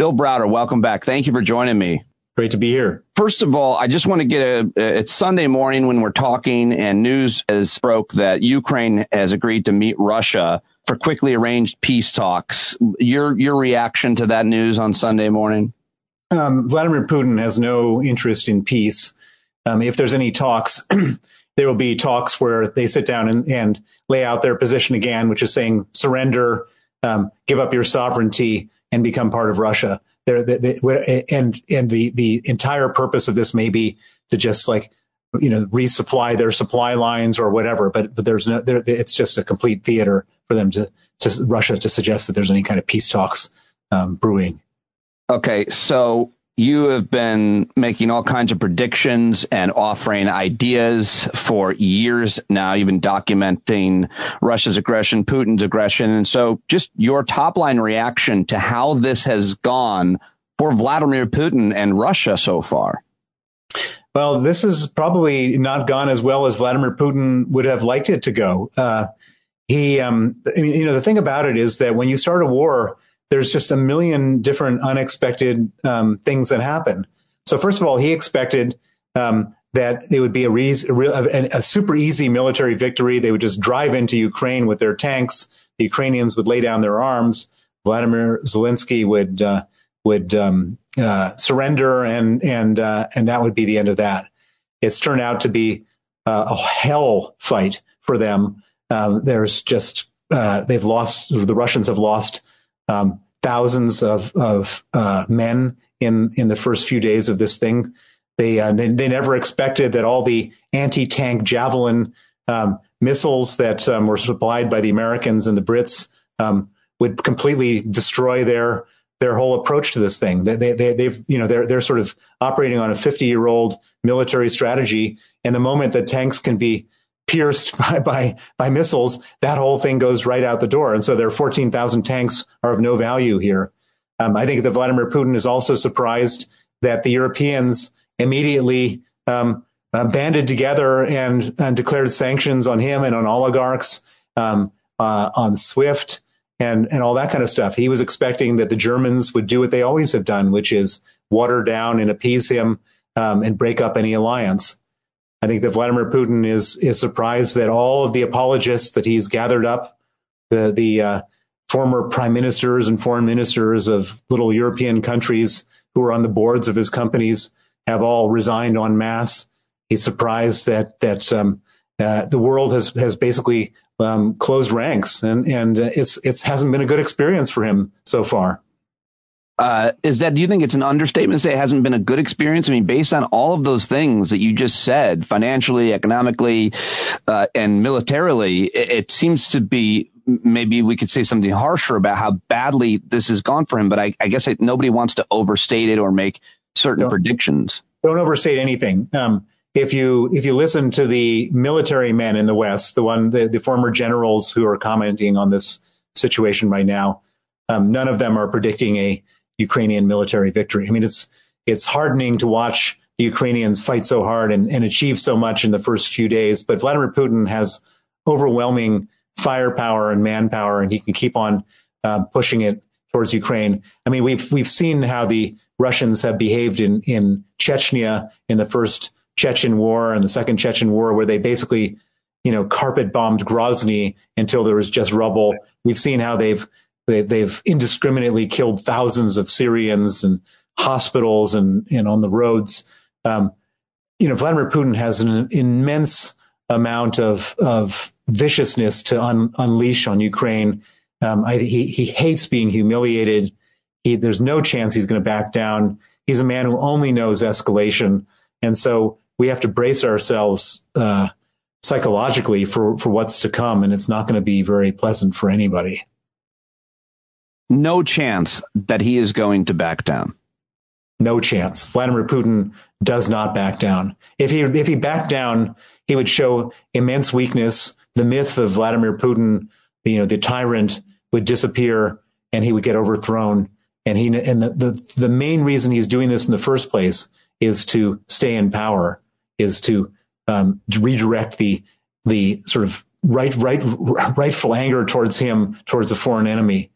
Bill Browder, welcome back. Thank you for joining me. Great to be here. First of all, I just want to get it's Sunday morning when we're talking, and news has broke that Ukraine has agreed to meet Russia for quickly arranged peace talks. Your reaction to that news on Sunday morning? Vladimir Putin has no interest in peace. If there's any talks, there will be talks where they sit down and lay out their position again, which is saying surrender, give up your sovereignty, and become part of Russia. The entire purpose of this may be to just resupply their supply lines or whatever. But it's just a complete theater for them to Russia to suggest that there's any kind of peace talks brewing. Okay, so you have been making all kinds of predictions and offering ideas for years now. You've been documenting Russia's aggression, Putin's aggression. And so just your top line reaction to how this has gone for Vladimir Putin and Russia so far. Well, this has probably not gone as well as Vladimir Putin would have liked it to go. The thing about it is that when you start a war, there's just a million different unexpected things that happen. So first of all, he expected that it would be a super easy military victory. They would just drive into Ukraine with their tanks. The Ukrainians would lay down their arms. Vladimir Zelensky would surrender, and that would be the end of that. It's turned out to be a hell fight for them. The Russians have lost thousands of men in the first few days of this thing. They never expected that all the anti-tank Javelin missiles that were supplied by the Americans and the Brits would completely destroy their whole approach to this thing. They're sort of operating on a 50-year-old military strategy, and the moment that tanks can be pierced by missiles, that whole thing goes right out the door. And so their 14,000 tanks are of no value here. I think that Vladimir Putin is also surprised that the Europeans immediately banded together and declared sanctions on him and on oligarchs, on SWIFT and all that kind of stuff. He was expecting that the Germans would do what they always have done, which is water down and appease him and break up any alliance. I think that Vladimir Putin is surprised that all of the apologists that he's gathered up, the former prime ministers and foreign ministers of little European countries who are on the boards of his companies, have all resigned en masse. He's surprised that the world has basically closed ranks, and it hasn't been a good experience for him so far. Do you think it's an understatement to say it hasn't been a good experience? I mean, based on all of those things that you just said, financially, economically, and militarily, it seems to be, maybe we could say something harsher about how badly this has gone for him. But I guess nobody wants to overstate it or make certain predictions. Don't overstate anything. If you listen to the military men in the West, the former generals who are commenting on this situation right now, none of them are predicting a Ukrainian military victory. I mean, it's heartening to watch the Ukrainians fight so hard and achieve so much in the first few days. But Vladimir Putin has overwhelming firepower and manpower, and he can keep on pushing it towards Ukraine. I mean, we've seen how the Russians have behaved in Chechnya in the first Chechen War and the second Chechen War, where they basically, carpet bombed Grozny until there was just rubble. We've seen how they've indiscriminately killed thousands of Syrians and hospitals and on the roads. Vladimir Putin has an immense amount of viciousness to unleash on Ukraine. He hates being humiliated. There's no chance he's going to back down. He's a man who only knows escalation. And so we have to brace ourselves psychologically for what's to come. And it's not going to be very pleasant for anybody. No chance that he is going to back down. No chance. Vladimir Putin does not back down. If he backed down, he would show immense weakness. The myth of Vladimir Putin, the tyrant, would disappear, and he would get overthrown. And the main reason he's doing this in the first place is to stay in power, is to redirect the sort of rightful anger towards him, towards a foreign enemy.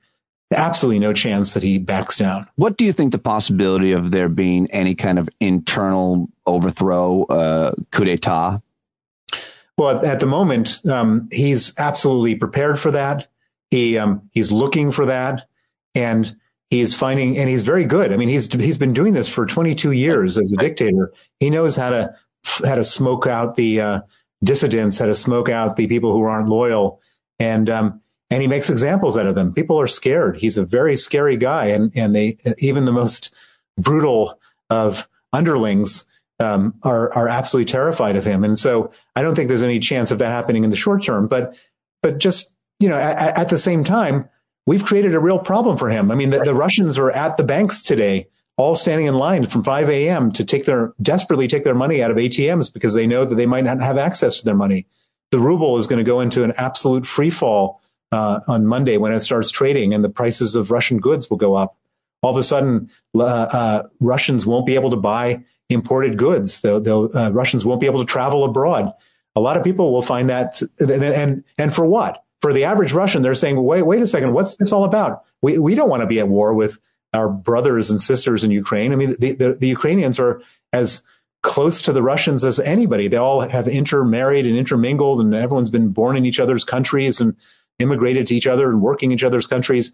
absolutely no chance that he backs down. What do you think the possibility of there being any kind of internal overthrow, coup d'etat? Well, at the moment, he's absolutely prepared for that. He's looking for that, and he's finding, and he's very good. I mean, he's been doing this for 22 years as a dictator. He knows how to smoke out the dissidents, how to smoke out the people who aren't loyal, and he makes examples out of them. People are scared. He's a very scary guy, and they, even the most brutal of underlings, are absolutely terrified of him. And so I don't think there's any chance of that happening in the short term, but just, you know, at the same time, we've created a real problem for him. I mean, the Russians are at the banks today, all standing in line from 5 a.m. to desperately take their money out of ATMs because they know that they might not have access to their money. The ruble is going to go into an absolute free fall on Monday when it starts trading, and the prices of Russian goods will go up. All of a sudden, Russians won't be able to buy imported goods. Russians won't be able to travel abroad. A lot of people will find that. And for what? For the average Russian, they're saying, wait a second, what's this all about? We don't want to be at war with our brothers and sisters in Ukraine. I mean, the Ukrainians are as close to the Russians as anybody. They all have intermarried and intermingled, and everyone's been born in each other's countries and immigrated to each other and working in each other's countries.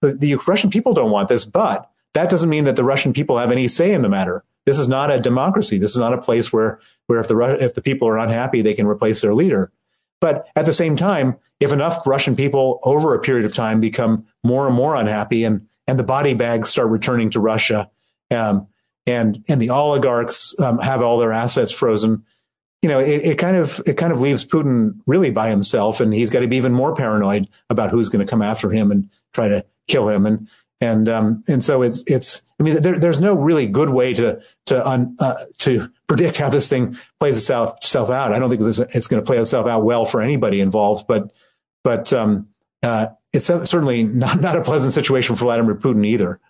The Russian people don't want this, but that doesn't mean that the Russian people have any say in the matter. This is not a democracy. This is not a place where if the people are unhappy, they can replace their leader. But at the same time, if enough Russian people over a period of time become more and more unhappy, and the body bags start returning to Russia, and the oligarchs have all their assets frozen, you know, it kind of leaves Putin really by himself, and he's got to be even more paranoid about who's going to come after him and try to kill him. And so it's, I mean, there's no really good way to predict how this thing plays itself out. I don't think it's going to play itself out well for anybody involved, but it's certainly not a pleasant situation for Vladimir Putin either.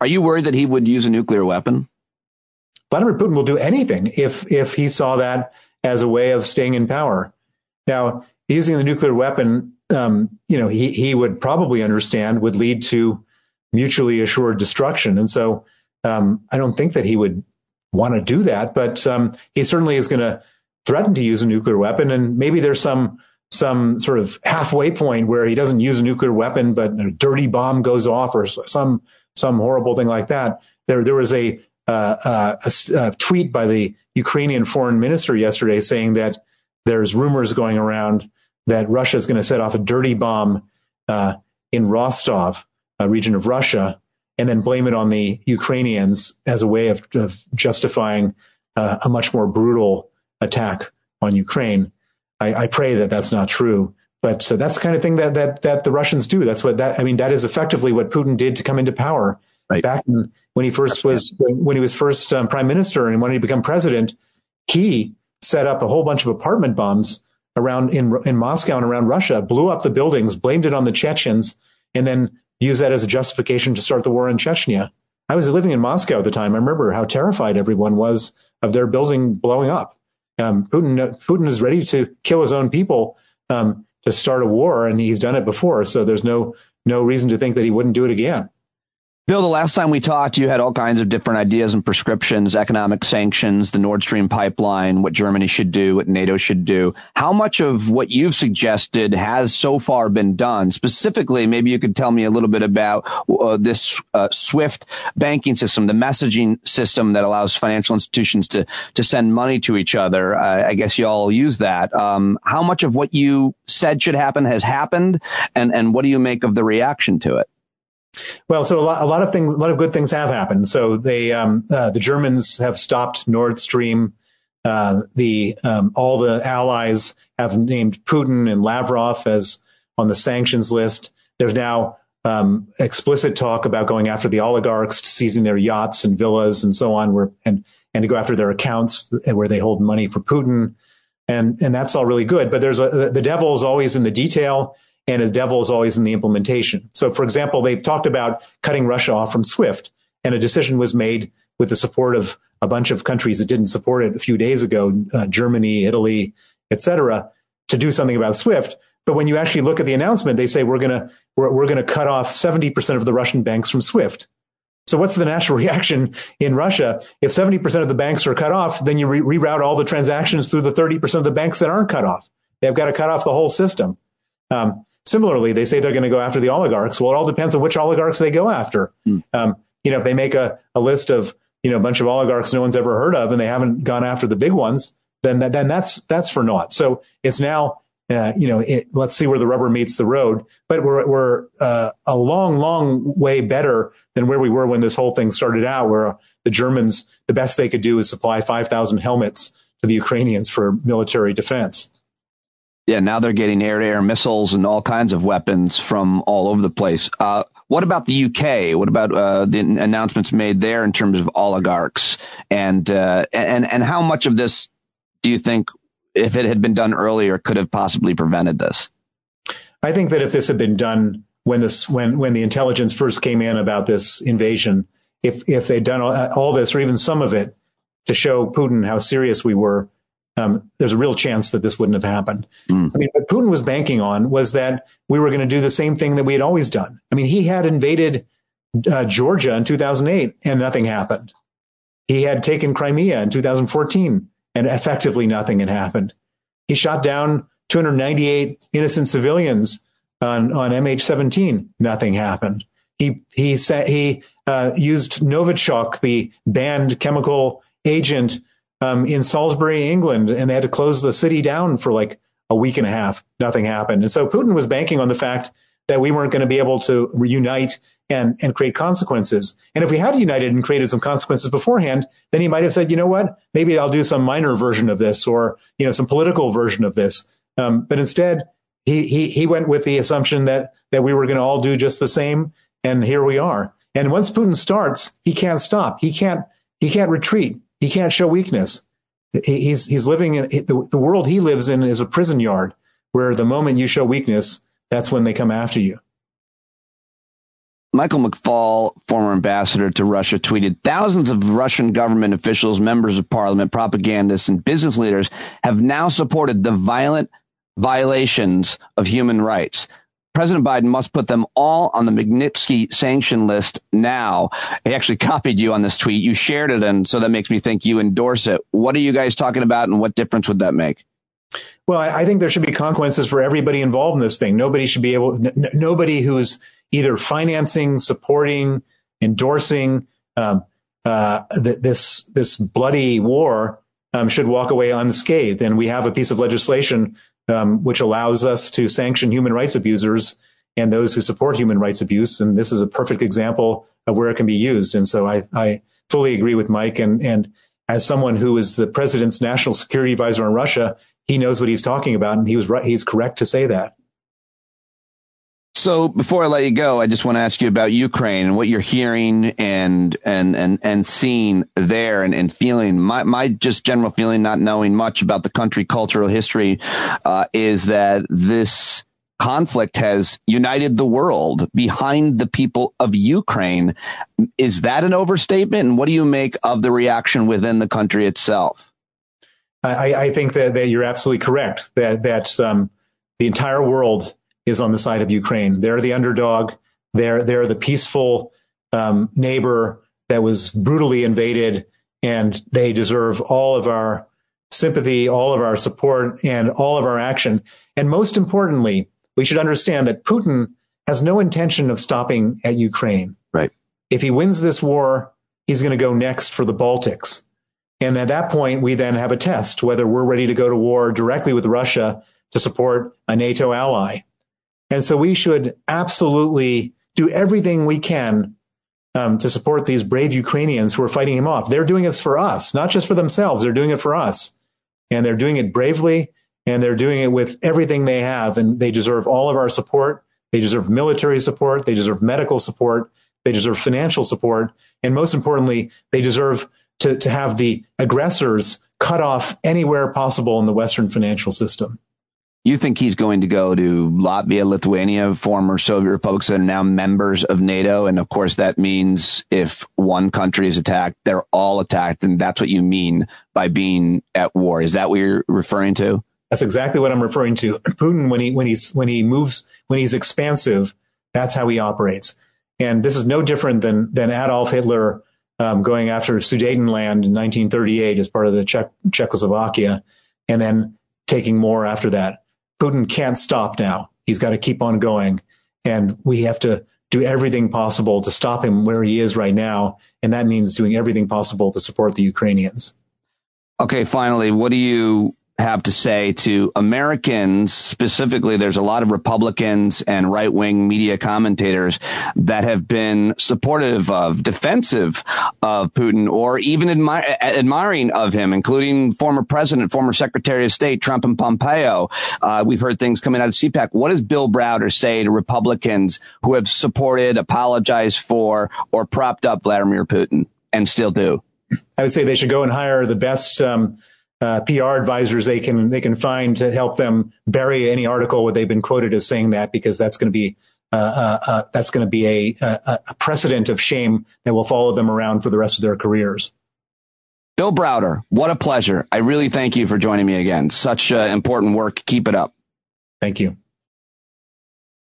Are you worried that he would use a nuclear weapon? Vladimir Putin will do anything if he saw that as a way of staying in power. Now, using the nuclear weapon, you know, he would probably understand would lead to mutually assured destruction. And so I don't think that he would want to do that, but he certainly is going to threaten to use a nuclear weapon. And maybe there's some sort of halfway point where he doesn't use a nuclear weapon, but a dirty bomb goes off or some horrible thing like that. There was a tweet by the Ukrainian foreign minister yesterday saying that there's rumors going around that Russia is going to set off a dirty bomb in Rostov, a region of Russia, and then blame it on the Ukrainians as a way of justifying a much more brutal attack on Ukraine. I pray that that's not true, but so that's the kind of thing that the Russians do. That's what that, I mean, that is effectively what Putin did to come into power. Right. Back when he was first prime minister and wanted to become president, he set up a whole bunch of apartment bombs around in Moscow and around Russia, blew up the buildings, blamed it on the Chechens, and then use that as a justification to start the war in Chechnya. I was living in Moscow at the time. I remember how terrified everyone was of their building blowing up. Putin is ready to kill his own people to start a war, and he's done it before. So there's no reason to think that he wouldn't do it again. Bill, the last time we talked, you had all kinds of different ideas and prescriptions: economic sanctions, the Nord Stream pipeline, what Germany should do, what NATO should do. How much of what you've suggested has so far been done? Specifically, maybe you could tell me a little bit about this SWIFT banking system, the messaging system that allows financial institutions to send money to each other. I guess you all use that. How much of what you said should happen has happened, and what do you make of the reaction to it? Well, so a lot of good things have happened. So they, the Germans have stopped Nord Stream. All the allies have named Putin and Lavrov as on the sanctions list. There's now explicit talk about going after the oligarchs, seizing their yachts and villas and so on, and to go after their accounts where they hold money for Putin. And that's all really good. But there's the devil is always in the detail. And as devil is always in the implementation. So, for example, they've talked about cutting Russia off from SWIFT, and a decision was made with the support of a bunch of countries that didn't support it a few days ago, Germany, Italy, etc., to do something about SWIFT. But when you actually look at the announcement, they say we're going to cut off 70% of the Russian banks from SWIFT. So what's the natural reaction in Russia? If 70% of the banks are cut off, then you reroute all the transactions through the 30% of the banks that aren't cut off. They've got to cut off the whole system. Similarly, they say they're going to go after the oligarchs. Well, it all depends on which oligarchs they go after. If they make a list of, a bunch of oligarchs no one's ever heard of and they haven't gone after the big ones, then that's for naught. So it's now, let's see where the rubber meets the road. But we're a long, long way better than where we were when this whole thing started out, where the Germans, the best they could do is supply 5,000 helmets to the Ukrainians for military defense. Yeah, now they're getting air-to-air missiles and all kinds of weapons from all over the place. What about the UK? What about the announcements made there in terms of oligarchs? And how much of this do you think, if it had been done earlier, could have possibly prevented this? I think that if this had been done when the intelligence first came in about this invasion, if they'd done all this or even some of it to show Putin how serious we were, there's a real chance that this wouldn't have happened. I mean, what Putin was banking on was that we were going to do the same thing that we had always done. I mean, he had invaded Georgia in 2008 and nothing happened. He had taken Crimea in 2014 and effectively nothing had happened. He shot down 298 innocent civilians on MH17. Nothing happened. He used Novichok, the banned chemical agent, in Salisbury, England, and they had to close the city down for like a week and a half. Nothing happened. And so Putin was banking on the fact that we weren't going to be able to reunite and create consequences. And if we had united and created some consequences beforehand, then he might have said, you know what, maybe I'll do some minor version of this or, some political version of this. But instead, he went with the assumption that we were going to all do just the same. And here we are. And once Putin starts, he can't stop. He can't retreat. He can't show weakness. He's living in the world he lives in is a prison yard where the moment you show weakness, that's when they come after you. Michael McFaul, former ambassador to Russia, tweeted, "Thousands of Russian government officials, members of parliament, propagandists, and business leaders have now supported the violent violations of human rights. President Biden must put them all on the Magnitsky sanction list now." He actually copied you on this tweet. You shared it, and so that makes me think you endorse it. What are you guys talking about, and what difference would that make? Well, I think there should be consequences for everybody involved in this thing. Nobody should be able, nobody who's either financing, supporting, endorsing this bloody war should walk away unscathed. And we have a piece of legislation which allows us to sanction human rights abusers and those who support human rights abuse. And this is a perfect example of where it can be used. And so I fully agree with Mike. And as someone who is the president's national security advisor on Russia, he knows what he's talking about. And he was right. He's correct to say that. So before I let you go, I just want to ask you about Ukraine and what you're hearing and seeing there and feeling. My just general feeling, not knowing much about the country, cultural history, is that this conflict has united the world behind the people of Ukraine. Is that an overstatement? And what do you make of the reaction within the country itself? I think that you're absolutely correct, that the entire world is on the side of Ukraine. They're the underdog. They're the peaceful neighbor that was brutally invaded, and they deserve all of our sympathy, all of our support, and all of our action. And most importantly, we should understand that Putin has no intention of stopping at Ukraine. Right. If he wins this war, he's going to go next for the Baltics. And at that point, we then have a test whether we're ready to go to war directly with Russia to support a NATO ally. And so we should absolutely do everything we can to support these brave Ukrainians who are fighting him off. They're doing this for us, not just for themselves. They're doing it for us. And they're doing it bravely. And they're doing it with everything they have. And they deserve all of our support. They deserve military support. They deserve medical support. They deserve financial support. And most importantly, they deserve to have the aggressors cut off anywhere possible in the Western financial system. You think he's going to go to Latvia, Lithuania, former Soviet republics that are now members of NATO. And of course, that means if one country is attacked, they're all attacked. And that's what you mean by being at war. Is that what you're referring to? That's exactly what I'm referring to. Putin, when he's expansive, that's how he operates. And this is no different than Adolf Hitler going after Sudetenland in 1938 as part of the Czechoslovakia, and then taking more after that. Putin can't stop now. He's got to keep on going. And we have to do everything possible to stop him where he is right now. And that means doing everything possible to support the Ukrainians. Okay, finally, what do you have to say to Americans specifically? There's a lot of Republicans and right wing media commentators that have been supportive of, defensive of Putin, or even admiring of him, including former president, former Secretary of State Trump and Pompeo. We've heard things coming out of CPAC. What does Bill Browder say to Republicans who have supported, apologized for, or propped up Vladimir Putin and still do? I would say they should go and hire the best PR advisors they can find to help them bury any article where they've been quoted as saying that, because that's going to be a precedent of shame that will follow them around for the rest of their careers. Bill Browder, what a pleasure. I really thank you for joining me again. Such important work. Keep it up. Thank you.